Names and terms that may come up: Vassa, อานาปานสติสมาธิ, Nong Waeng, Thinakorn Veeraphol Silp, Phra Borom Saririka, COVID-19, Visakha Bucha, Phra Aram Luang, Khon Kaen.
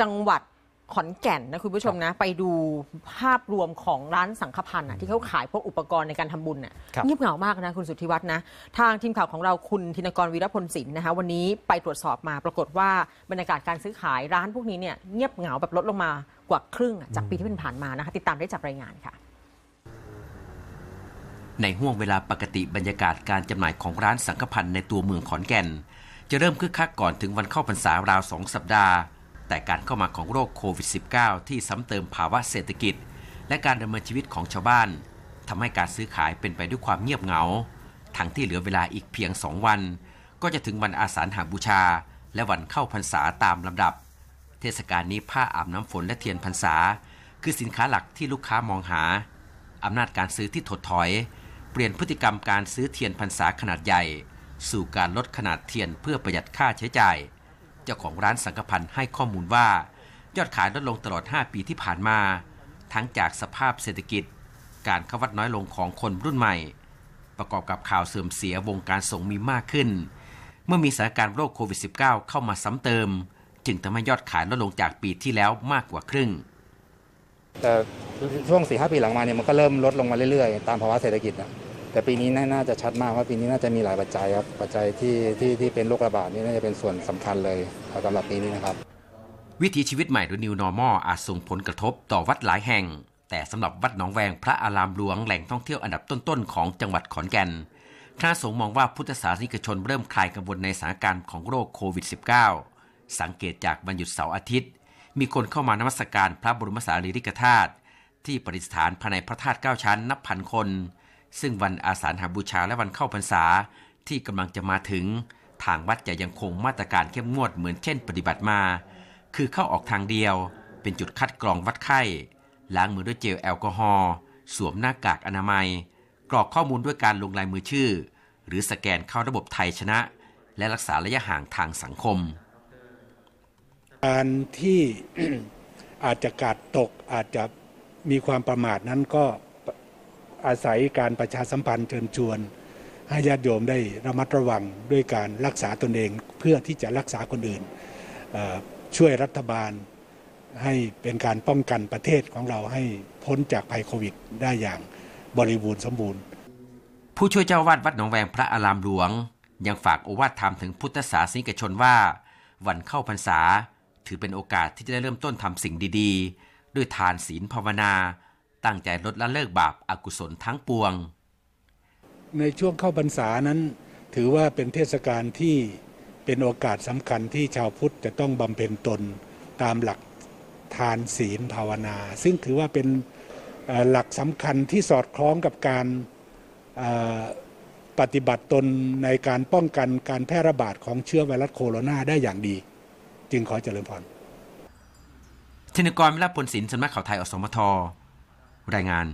จังหวัดขอนแก่นนะคุณผู้ชมนะไปดูภาพรวมของร้านสังฆพันธ์ที่เขาขายพวกอุปกรณ์ในการทำบุญน่ะเงียบเหงามากนะคุณสุทธิวัฒน์นะทางทีมข่าวของเราคุณธินกรวีรพลศิลป์นะคะวันนี้ไปตรวจสอบมาปรากฏว่าบรรยากาศการซื้อขายร้านพวกนี้เนี่ยเงียบเหงาแบบลดลงมากว่าครึ่งจากปีที่ผ่านมานะคะติดตามได้จากรายงานค่ะในห้วงเวลาปกติบรรยากาศการจำหน่ายของร้านสังฆพันธ์ในตัวเมืองขอนแก่นจะเริ่มคึกคักก่อนถึงวันเข้าพรรษาราว2 สัปดาห์แต่การเข้ามาของโรคโควิด -19 ที่ซ้ำเติมภาวะเศรษฐกิจและการดำเนินชีวิตของชาวบ้านทำให้การซื้อขายเป็นไปด้วยความเงียบเหงาทั้งที่เหลือเวลาอีกเพียง2 วันก็จะถึงวันอาสาฬหบูชาและวันเข้าพรรษาตามลำดับเทศกาลนี้ผ้าอาบน้ำฝนและเทียนพรรษาคือสินค้าหลักที่ลูกค้ามองหาอำนาจการซื้อที่ถดถอยเปลี่ยนพฤติกรรมการซื้อเทียนพรรษาขนาดใหญ่สู่การลดขนาดเทียนเพื่อประหยัดค่าใช้จ่ายเจ้าของร้านสังฆพันธ์ให้ข้อมูลว่ายอดขายลดลงตลอด5 ปีที่ผ่านมาทั้งจากสภาพเศรษฐกิจการเข้าวัดน้อยลงของคนรุ่นใหม่ประกอบกับข่าวเสื่อมเสียวงการสงฆ์มีมากขึ้นเมื่อมีสถานการณ์โรคโควิด -19 เข้ามาซ้ำเติมจึงทำให้ยอดขายลดลงจากปีที่แล้วมากกว่าครึ่งแต่ช่วง 4-5 ปีหลังมาเนี่ยมันก็เริ่มลดลงมาเรื่อยๆตามภาวะเศรษฐกิจนะแต่ปีนี้น่าจะชัดมากว่าปีนี้น่าจะมีหลายปัจจัยครับปัจจัยที่เป็นโรคระบาดนี่น่าจะเป็นส่วนสำคัญเลยสำหรับปีนี้นะครับวิถีชีวิตใหม่หรือ New Normal อาจส่งผลกระทบต่อวัดหลายแห่งแต่สำหรับวัดหนองแวงพระอารามหลวงแหล่งท่องเที่ยวอันดับต้นๆของจังหวัดขอนแก่นคณะสงฆ์มองว่าพุทธศาสนิกชนเริ่มคลายกังวลในสถานการณ์ของโรคโควิด -19 สังเกตจากวันหยุดเสาร์อาทิตย์มีคนเข้ามานมัสการพระบรมสารีริกธาตุที่ประดิษฐานภายในพระธาตุ9 ชั้นนับพันคนซึ่งวันอาสาฬหบูชาและวันเข้าพรรษาที่กำลังจะมาถึงทางวัดจะยังคงมาตรการเข้มงวดเหมือนเช่นปฏิบัติมาคือเข้าออกทางเดียวเป็นจุดคัดกรองวัดไข้ล้างมือด้วยเจลแอลกอฮอล์สวมหน้ากากอนามัยกรอกข้อมูลด้วยการลงลายมือชื่อหรือสแกนเข้าระบบไทยชนะและรักษาระยะห่างทางสังคมการที่ อาจจะกาดตกอาจจะมีความประมาทนั้นก็อาศัยการประชาสัมพันธ์เชิญชวนให้ญาติโยมได้ระมัดระวังด้วยการรักษาตนเองเพื่อที่จะรักษาคนอื่นช่วยรัฐบาลให้เป็นการป้องกันประเทศของเราให้พ้นจากภัยโควิดได้อย่างบริบูรณ์สมบูรณ์ผู้ช่วยเจ้าวาดวัดหนองแวงพระอารามหลวงยังฝากโอวาทธรรมถึงพุทธศาสนิกชนว่าวันเข้าพรรษาถือเป็นโอกาสที่จะได้เริ่มต้นทำสิ่งดีๆด้วยทานศีลภาวนาตั้งใจลดละเลิกบาปอกุศลทั้งปวงในช่วงเข้าพรรษานั้นถือว่าเป็นเทศกาลที่เป็นโอกาสสำคัญที่ชาวพุทธจะต้องบำเพ็ญตนตามหลักทานศีลภาวนาซึ่งถือว่าเป็นหลักสำคัญที่สอดคล้องกับการปฏิบัติตนในการป้องกันการแพร่ระบาดของเชื้อไวรัสโคโรนาได้อย่างดีจึงขอเจริญพรธินกร วีรพลศิลป์ สำนักข่าวไทยอสมทรายงาน